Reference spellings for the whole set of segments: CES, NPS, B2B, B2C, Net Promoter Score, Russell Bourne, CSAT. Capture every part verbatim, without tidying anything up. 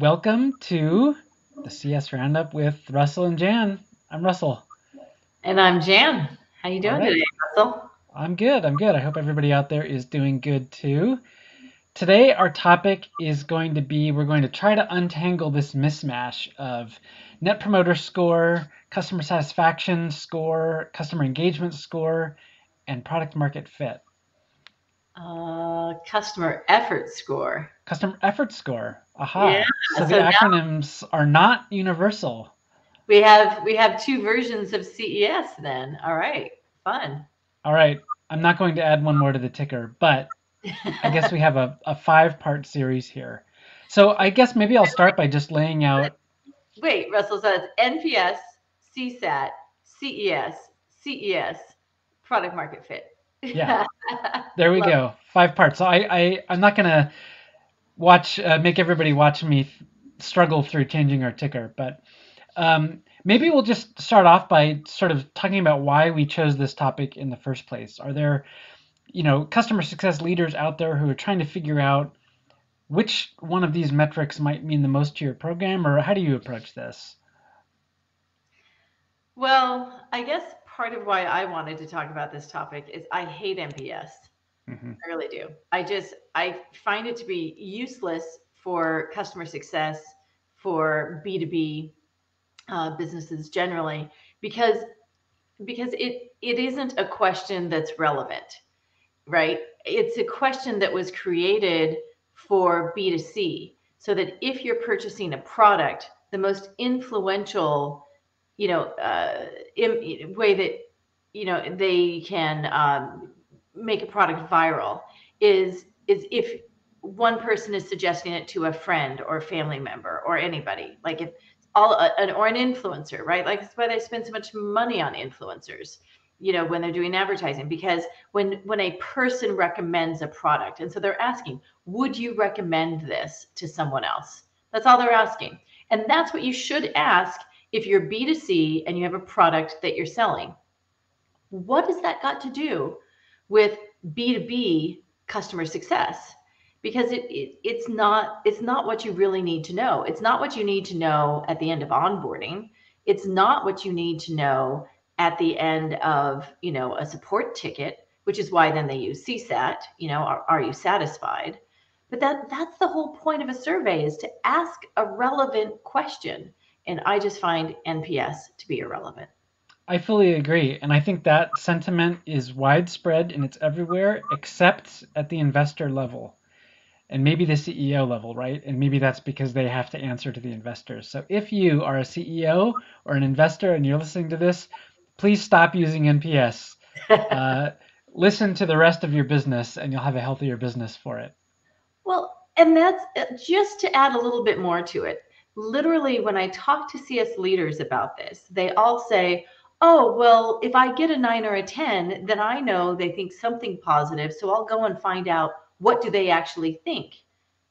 Welcome to the C S Roundup with Russell and Jan. I'm Russell. And I'm Jan. How you doing today, Russell? I'm good. I'm good. I hope everybody out there is doing good too. Today our topic is going to be, we're going to try to untangle this mismatch of Net Promoter Score, Customer Satisfaction Score, Customer Engagement Score, and Product Market Fit. Uh, customer effort score. Customer effort score. Aha. Yeah, so, so the acronyms are not universal. We have we have two versions of C E S then. All right. Fun. All right. I'm not going to add one more to the ticker, but I guess we have a, a five-part series here. So I guess maybe I'll start by just laying out. Wait, Russell says N P S, C SAT, C E S, C E S, product market fit. Yeah, there we go. Five parts. So I, I, I'm not going to watch, uh, make everybody watch me struggle through changing our ticker, but um, maybe we'll just start off by sort of talking about why we chose this topic in the first place. Are there, you know, customer success leaders out there who are trying to figure out which one of these metrics might mean the most to your program, or how do you approach this? Well, I guess part of why I wanted to talk about this topic is I hate N P S. Mm-hmm. I really do. I just, I find it to be useless for customer success, for B two B uh, businesses generally, because, because it, it isn't a question that's relevant, right? It's a question that was created for B two C so that if you're purchasing a product, the most influential you know, uh, in, way that, you know, they can um, make a product viral is, is if one person is suggesting it to a friend or a family member or anybody, like if all, uh, an, or an influencer, right? Like that's why they spend so much money on influencers, you know, when they're doing advertising, because when, when a person recommends a product, and so they're asking, would you recommend this to someone else? That's all they're asking. And that's what you should ask. If you're B two C and you have a product that you're selling, what has that got to do with B two B customer success? Because it, it it's not it's not what you really need to know. It's not what you need to know at the end of onboarding. It's not what you need to know at the end of, you know, a support ticket, which is why then they use C SAT, you know, are, are you satisfied? But that that's the whole point of a survey, is to ask a relevant question. And I just find N P S to be irrelevant. I fully agree. And I think that sentiment is widespread and it's everywhere except at the investor level and maybe the C E O level, right? And maybe that's because they have to answer to the investors. So if you are a C E O or an investor and you're listening to this, please stop using N P S. uh, listen to the rest of your business and you'll have a healthier business for it. Well, and that's just to add a little bit more to it. Literally, when I talk to C S leaders about this, they all say, oh, well, if I get a nine or a ten, then I know they think something positive. So I'll go and find out, what do they actually think?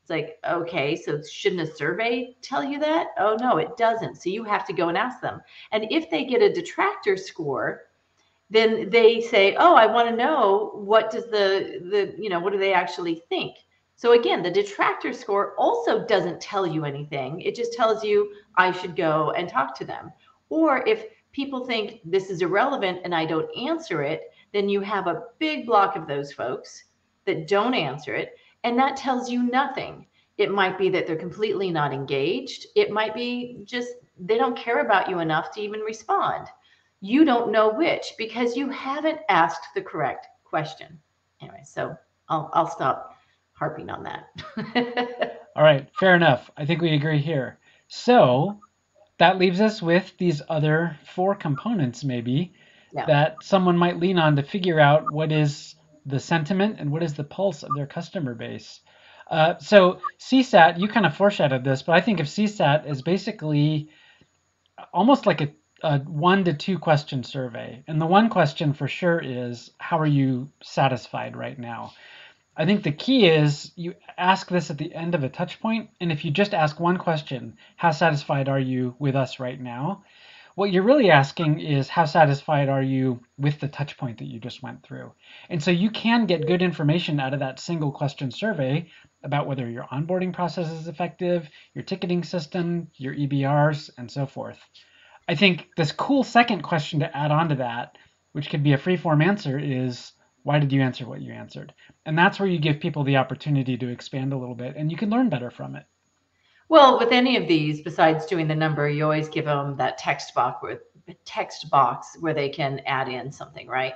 It's like, okay, so shouldn't a survey tell you that? Oh, no, it doesn't. So you have to go and ask them. And if they get a detractor score, then they say, oh, I want to know, what does the, the, you know, what do they actually think? So again, the detractor score also doesn't tell you anything. It just tells you I should go and talk to them. Or if people think this is irrelevant and I don't answer it, then you have a big block of those folks that don't answer it. And that tells you nothing. It might be that they're completely not engaged. It might be just they don't care about you enough to even respond. You don't know which, because you haven't asked the correct question. Anyway, so I'll, I'll stop harping on that. All right, fair enough. I think we agree here. So that leaves us with these other four components maybe yeah. that someone might lean on to figure out what is the sentiment and what is the pulse of their customer base. Uh, so C SAT, you kind of foreshadowed this, but I think of C SAT as basically almost like a, a one to two question survey. And the one question for sure is, how are you satisfied right now? I think the key is you ask this at the end of a touch point, and if you just ask one question, how satisfied are you with us right now, What you're really asking is how satisfied are you with the touch point that you just went through? And so you can get good information out of that single question survey about whether your onboarding process is effective, your ticketing system, your E B Rs, and so forth. I think this cool second question to add on to that, which could be a free-form answer, is why did you answer what you answered? And that's where you give people the opportunity to expand a little bit, and you can learn better from it. Well, with any of these, besides doing the number, you always give them that text box with text box where they can add in something, right?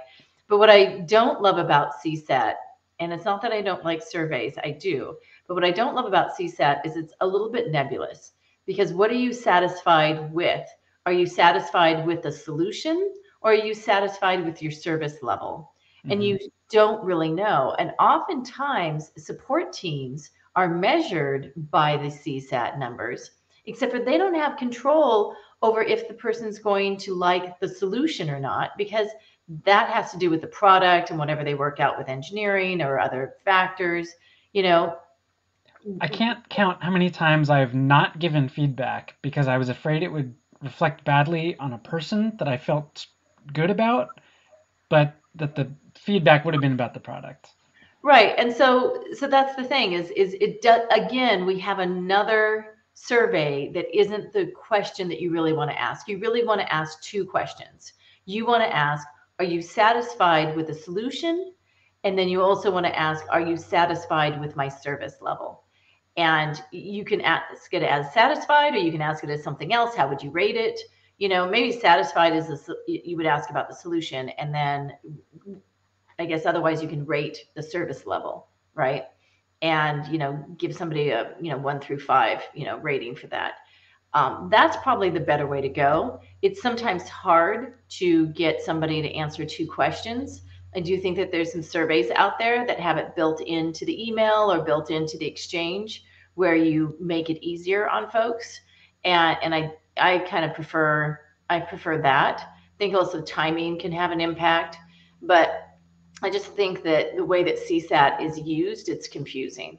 But what I don't love about C SAT, and it's not that I don't like surveys, I do, but what I don't love about C SAT is it's a little bit nebulous, because what are you satisfied with? Are you satisfied with the solution, or are you satisfied with your service level? Mm-hmm. And you don't really know. And oftentimes support teams are measured by the C SAT numbers, except for they don't have control over if the person's going to like the solution or not, because that has to do with the product and whatever they work out with engineering or other factors, you know. I can't count how many times I've not given feedback because I was afraid it would reflect badly on a person that I felt good about, but that the feedback would have been about the product. Right. And so so that's the thing is, is it does, again, we have another survey that isn't the question that you really want to ask. You really want to ask two questions. You want to ask, are you satisfied with the solution? And then you also want to ask, are you satisfied with my service level? And you can ask it as satisfied, or you can ask it as something else. How would you rate it? You know, maybe satisfied is a, you would ask about the solution, and then I guess otherwise you can rate the service level, right? And, you know, give somebody a, you know, one through five, you know, rating for that. Um, that's probably the better way to go. It's sometimes hard to get somebody to answer two questions. I do think that there's some surveys out there that have it built into the email or built into the exchange where you make it easier on folks. And, and I, I kind of prefer, I prefer that. I think also timing can have an impact, but I just think that the way that C SAT is used, it's confusing.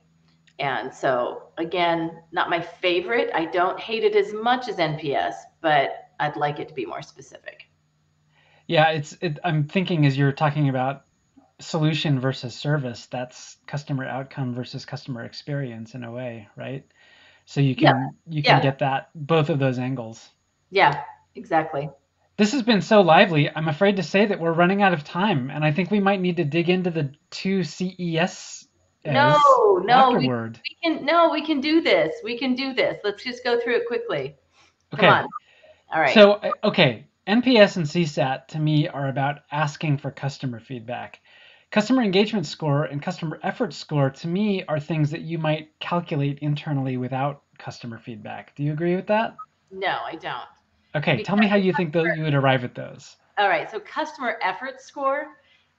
And so, again, not my favorite. I don't hate it as much as N P S, but I'd like it to be more specific. Yeah, it's. It, I'm thinking as you're talking about solution versus service, that's customer outcome versus customer experience in a way, right? So you can, yeah. you can yeah. get that, both of those angles. Yeah, exactly. This has been so lively, I'm afraid to say that we're running out of time, and I think we might need to dig into the two C E S no, no, we, we can, no, we can do this. We can do this. Let's just go through it quickly. Okay. Come on. All right. So, okay, N P S and C SAT to me are about asking for customer feedback. Customer engagement score and customer effort score to me are things that you might calculate internally without customer feedback. Do you agree with that? No, I don't. Okay, because tell me how you think that you would arrive at those. All right, so customer effort score,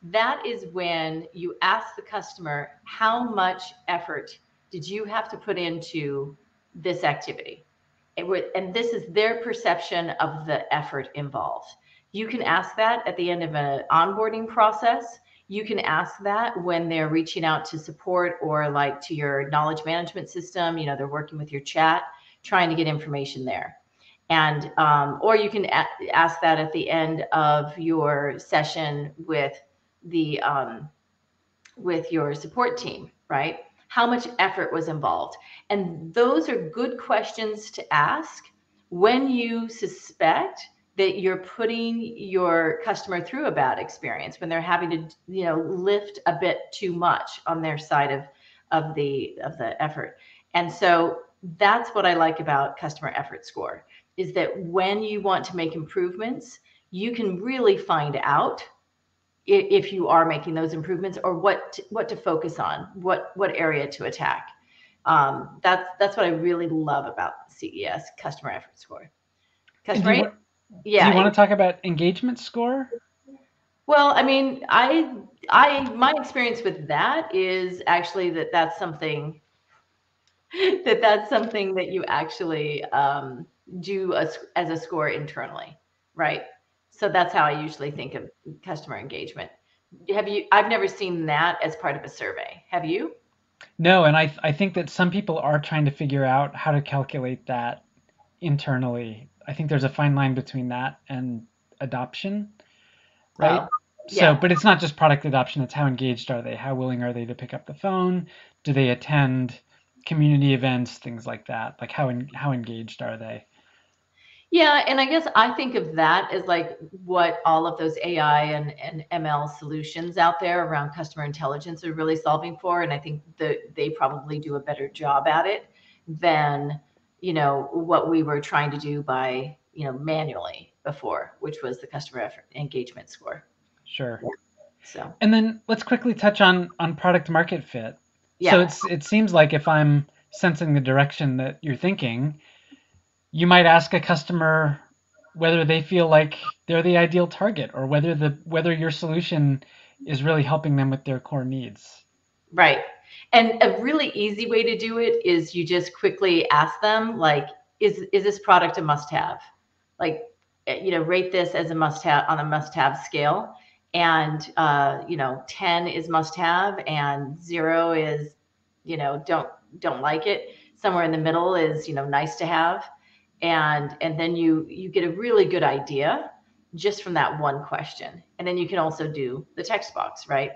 that is when you ask the customer, how much effort did you have to put into this activity? It would, and this is their perception of the effort involved. You can ask that at the end of an onboarding process. You can ask that when they're reaching out to support or like to your knowledge management system, you know, they're working with your chat, trying to get information there. And, um, or you can a- ask that at the end of your session with the, um, with your support team, right? How much effort was involved? And those are good questions to ask when you suspect that you're putting your customer through a bad experience, when they're having to, you know, lift a bit too much on their side of, of the, of the effort. And so that's what I like about customer effort score. Is that when you want to make improvements, you can really find out if you are making those improvements or what to, what to focus on, what what area to attack. Um, that's that's what I really love about C E S, customer effort score. Customer, do you, yeah. Do you want to talk about engagement score? Well, I mean, I I my experience with that is actually that that's something that that's something that you actually. Um, do a, as a score internally, right? So that's how I usually think of customer engagement. Have you, I've never seen that as part of a survey. Have you? No, and I, th- I think that some people are trying to figure out how to calculate that internally I think there's a fine line between that and adoption, right? Wow. So, yeah. But it's not just product adoption. It's how engaged are they? How willing are they to pick up the phone? Do they attend community events, things like that? Like how in, how engaged are they? Yeah, and I guess I think of that as like what all of those A I and, and M L solutions out there around customer intelligence are really solving for. And I think that they probably do a better job at it than, you know, what we were trying to do by, you know, manually before, which was the customer engagement score. Sure. Yeah. So. And then let's quickly touch on on product market fit. Yeah. So it's it seems like if I'm sensing the direction that you're thinking, you might ask a customer whether they feel like they're the ideal target or whether the whether your solution is really helping them with their core needs. Right. And a really easy way to do it is you just quickly ask them, like, is is this product a must-have? Like, you know, rate this as a must-have on a must-have scale. And, uh, you know, ten is must have and zero is, you know, don't don't like it. Somewhere in the middle is, you know, nice to have. And and then you you get a really good idea just from that one question. And then you can also do the text box. Right.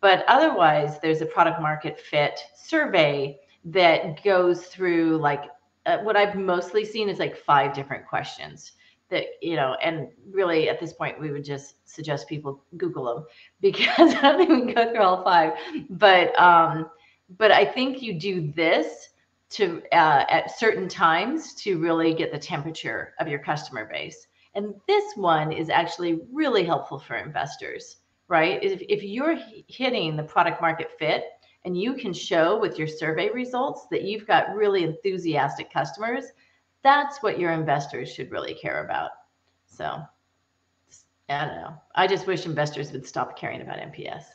But otherwise, there's a product market fit survey that goes through like uh, what I've mostly seen is like five different questions. That, you know, and really at this point, we would just suggest people Google them because I don't think we can go through all five. But um, but I think you do this to uh, at certain times to really get the temperature of your customer base. And this one is actually really helpful for investors, right? If, if you're hitting the product market fit and you can show with your survey results that you've got really enthusiastic customers, that's what your investors should really care about. So I don't know. I just wish investors would stop caring about N P S.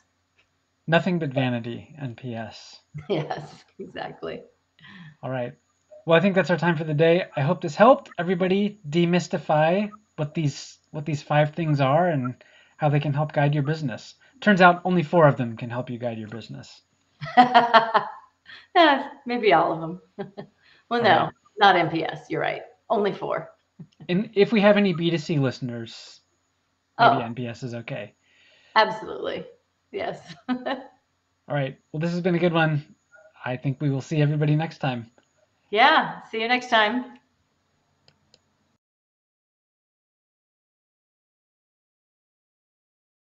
Nothing but vanity, N P S. Yes, exactly. All right. Well, I think that's our time for the day. I hope this helped everybody demystify what these what these five things are and how they can help guide your business. Turns out only four of them can help you guide your business. Maybe all of them. Well, no. Right. Not N P S, you're right. Only four. And if we have any B two C listeners, maybe oh. N P S is okay. Absolutely. Yes. All right. Well, this has been a good one. I think we will see everybody next time. Yeah. See you next time.